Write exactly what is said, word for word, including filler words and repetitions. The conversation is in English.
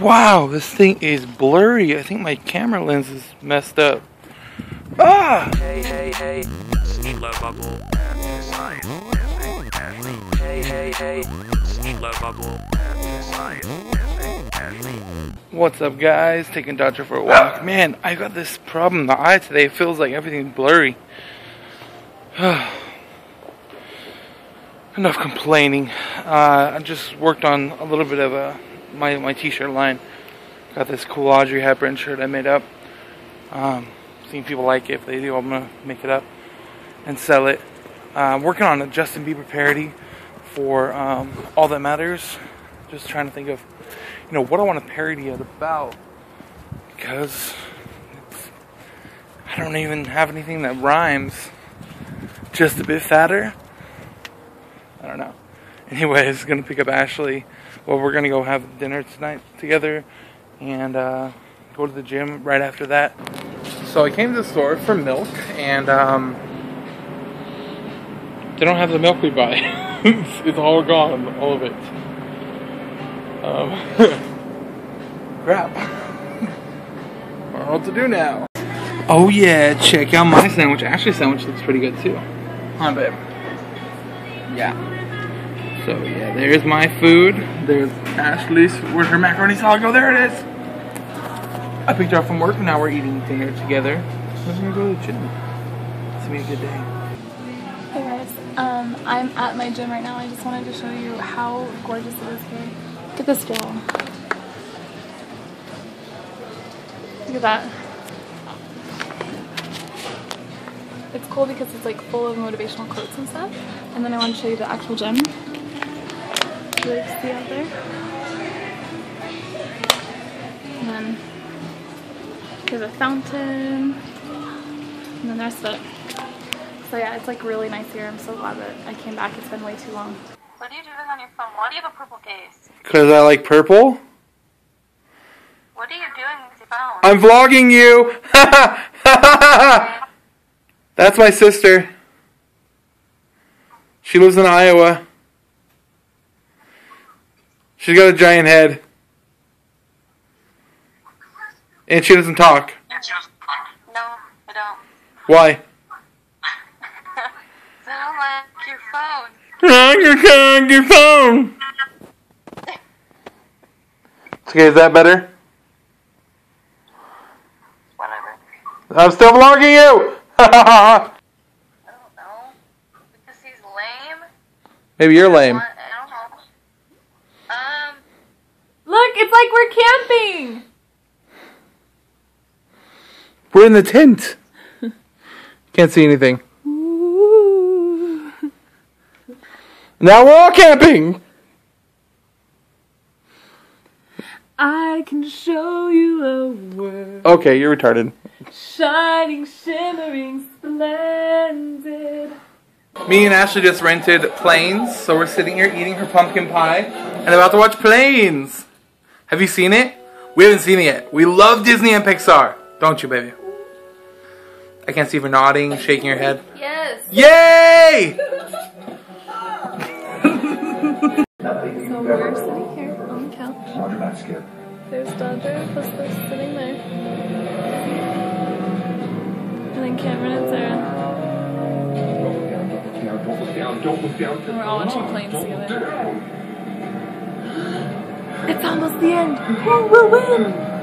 Wow, this thing is blurry. I think my camera lens is messed up. Ah! Hey, hey, hey. Sneela bubble. Hey, hey, hey. Sneela bubble. What's up, guys? Taking Dodger for a walk. Man, I got this problem. The eye today feels like everything's blurry. Enough complaining. Uh, I just worked on a little bit of a my my t-shirt line. Got this cool Audrey Hepburn shirt I made up. Um, seeing people like it. If they do, I'm gonna make it up and sell it. Uh, I'm working on a Justin Bieber parody for um, All That Matters. Just trying to think of, you know, what I want to parody it about, because it's, I don't even have anything that rhymes. Just a bit fatter. I don't know. Anyways, gonna pick up Ashley. Well, we're gonna go have dinner tonight together, and uh, go to the gym right after that. So I came to the store for milk, and um, they don't have the milk we buy. it's, it's all gone, all of it. Um, crap. I don't know what to do now. Oh yeah, check out my sandwich. Ashley's sandwich looks pretty good too. Huh, babe? Yeah. So yeah, there's my food. There's Ashley's. Where's her macaroni salad? Oh, there it is. I picked her up from work, and now we're eating dinner together. We're gonna go to the gym. It's gonna be a good day. Hey guys, um, I'm at my gym right now. I just wanted to show you how gorgeous it is here. Look at this wall. Look at that. It's cool because it's like full of motivational quotes and stuff. And then I want to show you the actual gym. Like see out there, and then there's a fountain, and then there's the. So yeah, it's like really nice here. I'm so glad that I came back. It's been way too long. What are you doing on your phone? Why do you have a purple case? Cause I like purple. What are you doing with your phone? I'm vlogging you. That's my sister. She lives in Iowa. She's got a giant head. And she doesn't talk. No, I don't. Why? Sound like your phone. Sound like your phone. Okay, is that better? Whatever. I'm still vlogging you! I don't know. Because he's lame? Maybe you're lame. Look, it's like we're camping! We're in the tent! Can't see anything. Ooh. Now we're all camping! I can show you a world. Okay, you're retarded. Shining, shimmering, splendid. Me and Ashley just rented Planes, so we're sitting here eating her pumpkin pie and about to watch Planes! Have you seen it? We haven't seen it yet. We love Disney and Pixar. Don't you, baby? I can't see if you're nodding, shaking your head. Yes! Yay! So we're sitting here on the couch. There's Dodger, plus they're sitting there. And then Cameron and Sarah. And we're all watching Planes together. It's almost the end. We'll win!